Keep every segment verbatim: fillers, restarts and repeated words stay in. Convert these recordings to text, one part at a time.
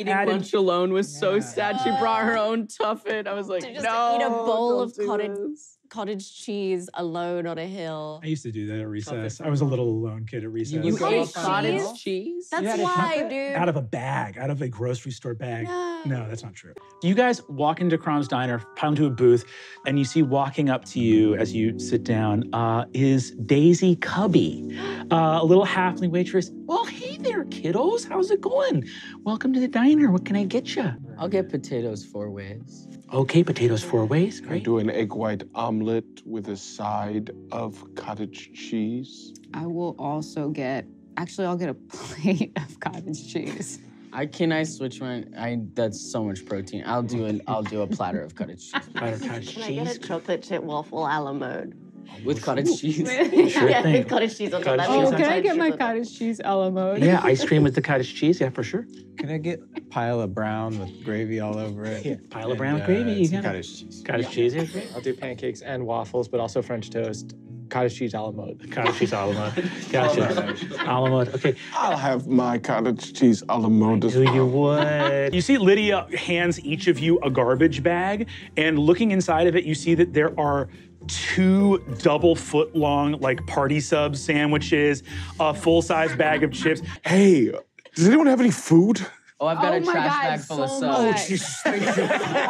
Eating added, lunch alone was yeah. so sad. She brought her own tuffet. I was like, to just no, eat a bowl of cottage this. cottage cheese alone on a hill. I used to do that at recess. Tuffet. I was a little alone kid at recess. You, you ate cottage cheese? cheese? That's why, dude. Out of a bag, out of a grocery store bag. No. no, that's not true. You guys walk into Crom's Diner, pile into a booth, and you see walking up to you as you sit down uh, is Daisy Cubby, uh, a little halfling waitress. Well, hey there, kiddos. How's it going? Welcome to the diner. What can I get you? I'll get potatoes four ways. Okay, potatoes four ways. Great. I do an egg white omelet with a side of cottage cheese. I will also get, actually, I'll get a plate of cottage cheese. I can I switch my? I that's so much protein. I'll do an I'll do a platter of cottage cheese. Platter cottage can cheese. I get a chocolate chip waffle a la mode? With cottage Ooh. cheese. Sure yeah, thing. With cottage cheese on top. Oh, can I get my cottage cheese a la mode? Yeah, ice cream with the cottage cheese. Yeah, for sure. Can I get a pile of brown with gravy all over it? Yeah, pile and, of brown with uh, gravy. You got cottage cheese. Cottage yeah. cheese. Yeah. I'll do pancakes and waffles, but also French toast. Cottage cheese a la mode. Cottage cheese a la mode. Gotcha. A la mode. Okay. I'll have my cottage cheese a la mode. I knew you would. You see Lydia hands each of you a garbage bag, and looking inside of it, you see that there are two double foot long, like party sub sandwiches, a full size bag of chips. Hey, does anyone have any food? Oh, I've got oh a trash God, bag full so of subs. Oh, Jesus.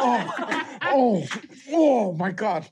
Oh, oh, oh my God.